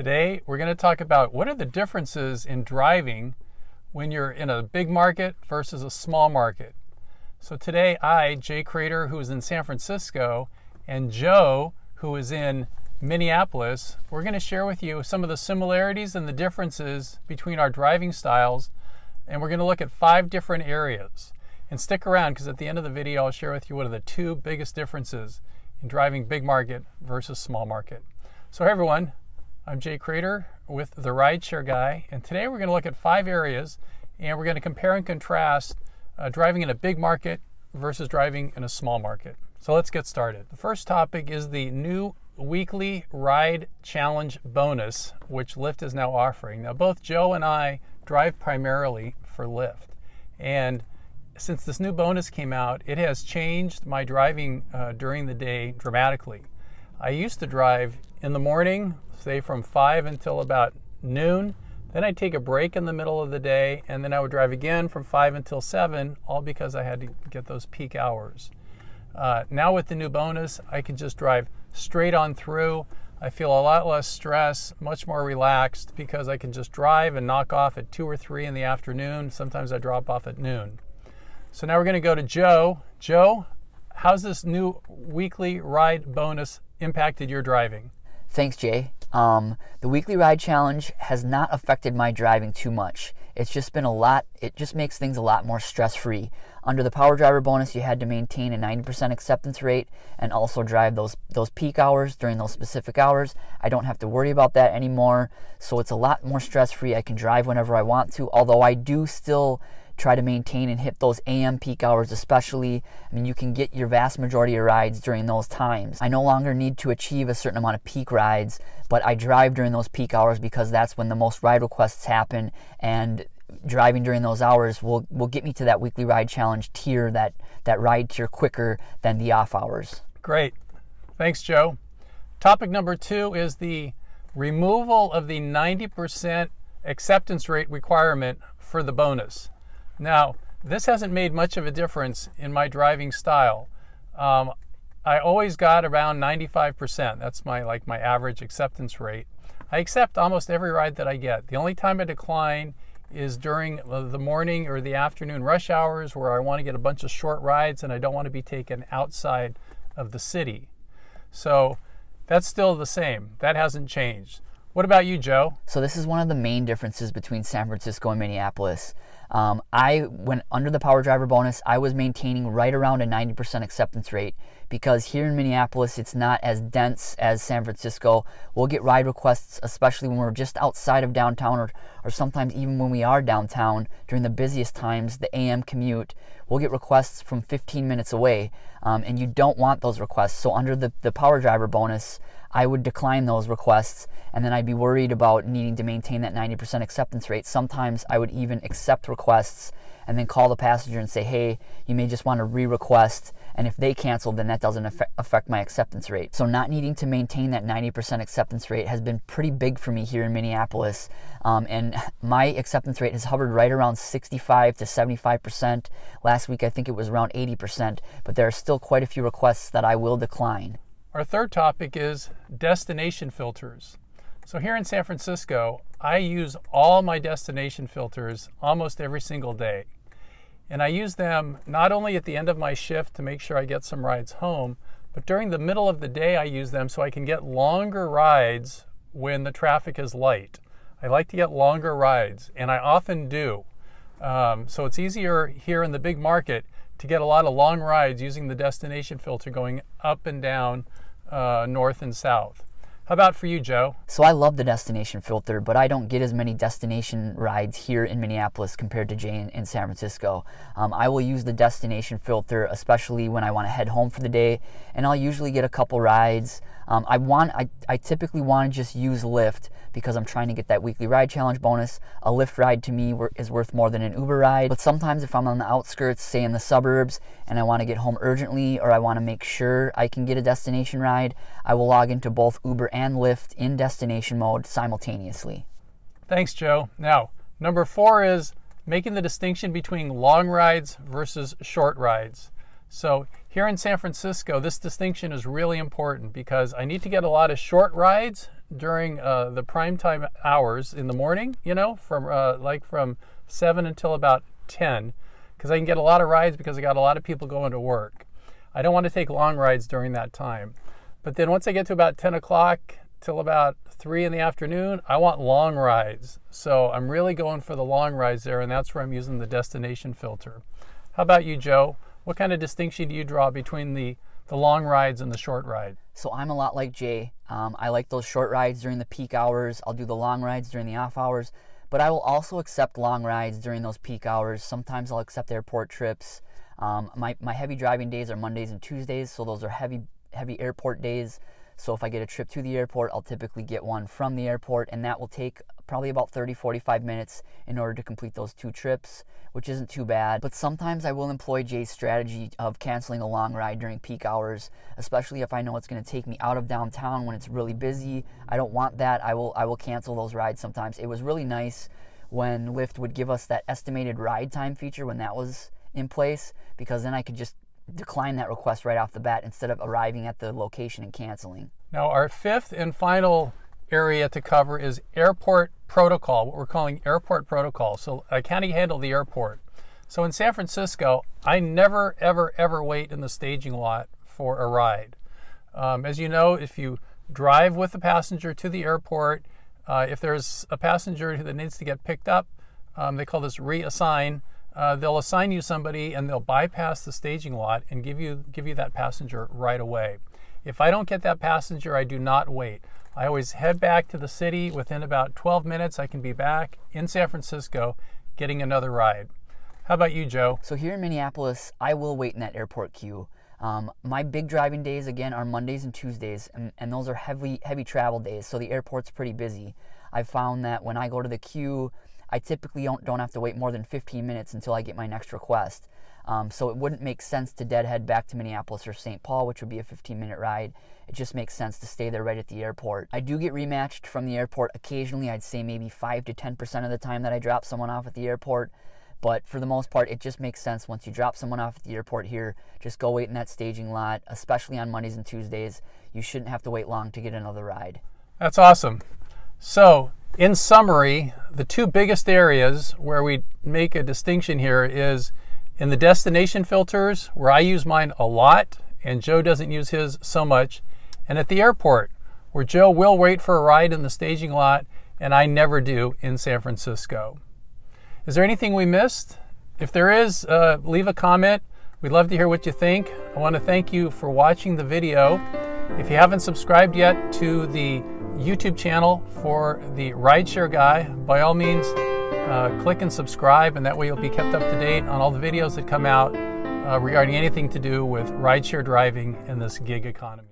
Today, we're going to talk about what are the differences in driving when you're in a big market versus a small market. So today, I, Jay Cradeur, who is in San Francisco, and Joe, who is in Minneapolis, we're going to share with you some of the similarities and the differences between our driving styles, and we're going to look at 5 different areas. And stick around, because at the end of the video, I'll share with you what are the 2 biggest differences in driving big market versus small market. So hey everyone, I'm Jay Cradeur with The Rideshare Guy, and today we're going to look at 5 areas, and we're going to compare and contrast driving in a big market versus driving in a small market. So let's get started. The first topic is the new weekly ride challenge bonus, which Lyft is now offering. Now, both Joe and I drive primarily for Lyft, and since this new bonus came out, it has changed my driving during the day dramatically. I used to drive in the morning, say from 5 until about noon. Then I'd take a break in the middle of the day, and then I would drive again from 5 until 7, all because I had to get those peak hours. Now with the new bonus, I can just drive straight on through. I feel a lot less stress, much more relaxed, because I can just drive and knock off at 2 or 3 in the afternoon. Sometimes I drop off at noon. So now we're going to go to Joe. Joe, how's this new weekly ride bonus impacted your driving? Thanks, Jay. The weekly ride challenge has not affected my driving too much. It's just been a lot, it just makes things a lot more stress-free. Under the Power Driver bonus, you had to maintain a 90% acceptance rate and also drive those peak hours during those specific hours. I don't have to worry about that anymore, so it's a lot more stress-free. I can drive whenever I want to, although I do still try to maintain and hit those AM peak hours especially. I mean, you can get your vast majority of rides during those times. I no longer need to achieve a certain amount of peak rides, but I drive during those peak hours because that's when the most ride requests happen, and driving during those hours will get me to that weekly ride challenge tier, that ride tier quicker than the off hours. Great. Thanks, Joe. Topic number 2 is the removal of the 90% acceptance rate requirement for the bonus. Now, this hasn't made much of a difference in my driving style. I always got around 95%. That's my average acceptance rate. I accept almost every ride that I get. The only time I decline is during the morning or the afternoon rush hours, where I want to get a bunch of short rides and I don't want to be taken outside of the city. So that's still the same. That hasn't changed. What about you, Joe? So this is one of the main differences between San Francisco and Minneapolis. When under the Power Driver bonus, I was maintaining right around a 90% acceptance rate, because here in Minneapolis, it's not as dense as San Francisco. We'll get ride requests, especially when we're just outside of downtown, or sometimes even when we are downtown during the busiest times, the AM commute. We'll get requests from 15 minutes away, and you don't want those requests. So under the Power Driver bonus, I would decline those requests, and then I'd be worried about needing to maintain that 90% acceptance rate. Sometimes I would even accept requests and then call the passenger and say, hey, you may just want to re-request, and if they cancel, then that doesn't affect my acceptance rate. So not needing to maintain that 90% acceptance rate has been pretty big for me here in Minneapolis, and my acceptance rate has hovered right around 65 to 75%. Last week, I think it was around 80%, but there are still quite a few requests that I will decline. Our third topic is destination filters. So here in San Francisco, I use all my destination filters almost every single day. And I use them not only at the end of my shift to make sure I get some rides home, but during the middle of the day I use them so I can get longer rides when the traffic is light. I like to get longer rides, and I often do. So it's easier here in the big market to get a lot of long rides using the destination filter, going up and down, north and south. How about for you, Joe? So I love the destination filter, but I don't get as many destination rides here in Minneapolis compared to Jay in San Francisco. I will use the destination filter, especially when I want to head home for the day, and I'll usually get a couple rides. I typically want to just use Lyft because I'm trying to get that weekly ride challenge bonus. A Lyft ride to me is worth more than an Uber ride. But sometimes if I'm on the outskirts, say in the suburbs, and I want to get home urgently, or I want to make sure I can get a destination ride, I will log into both Uber and Lyft in destination mode simultaneously. Thanks, Joe. Now, number 4 is making the distinction between long rides versus short rides. So here in San Francisco, this distinction is really important because I need to get a lot of short rides during the prime time hours in the morning, you know, from like from 7 until about 10, because I can get a lot of rides because I got a lot of people going to work. I don't want to take long rides during that time. But then once I get to about 10 o'clock till about 3 in the afternoon, I want long rides. So I'm really going for the long rides there, and that's where I'm using the destination filter. How about you, Joe? What kind of distinction do you draw between the long rides and the short ride? So I'm a lot like Jay. I like those short rides during the peak hours. I'll do the long rides during the off hours, but I will also accept long rides during those peak hours. Sometimes I'll accept airport trips. My heavy driving days are Mondays and Tuesdays, so those are heavy airport days. So if I get a trip to the airport, I'll typically get one from the airport, and that will take probably about 30-45 minutes in order to complete those two trips, which isn't too bad. But sometimes I will employ Jay's strategy of canceling a long ride during peak hours, especially if I know it's going to take me out of downtown when it's really busy. I don't want that. I will cancel those rides sometimes. It was really nice when Lyft would give us that estimated ride time feature when that was in place, because then I could just decline that request right off the bat instead of arriving at the location and canceling. Now our fifth and final area to cover is airport protocol, what we're calling airport protocol. So can he handle the airport? So in San Francisco, I never, ever, ever wait in the staging lot for a ride. As you know, if you drive with the passenger to the airport, if there's a passenger that needs to get picked up, they call this reassign. They'll assign you somebody and they'll bypass the staging lot and give you that passenger right away. If I don't get that passenger, I do not wait. I always head back to the city. Within about 12 minutes, I can be back in San Francisco getting another ride. How about you, Joe? So here in Minneapolis, I will wait in that airport queue. My big driving days, again, are Mondays and Tuesdays, and those are heavy travel days, so the airport's pretty busy. I've found that when I go to the queue, I typically don't have to wait more than 15 minutes until I get my next request. So it wouldn't make sense to deadhead back to Minneapolis or St. Paul, which would be a 15-minute ride. It just makes sense to stay there right at the airport. I do get rematched from the airport occasionally. I'd say maybe 5 to 10% of the time that I drop someone off at the airport. But for the most part, it just makes sense once you drop someone off at the airport here, just go wait in that staging lot, especially on Mondays and Tuesdays. You shouldn't have to wait long to get another ride. That's awesome. So, in summary, the two biggest areas where we make a distinction here is in the destination filters, where I use mine a lot and Joe doesn't use his so much, and at the airport, where Joe will wait for a ride in the staging lot and I never do in San Francisco. Is there anything we missed? If there is, leave a comment. We'd love to hear what you think. I want to thank you for watching the video. If you haven't subscribed yet to the YouTube channel for The Rideshare Guy, by all means, click and subscribe, and that way you'll be kept up to date on all the videos that come out regarding anything to do with rideshare driving in this gig economy.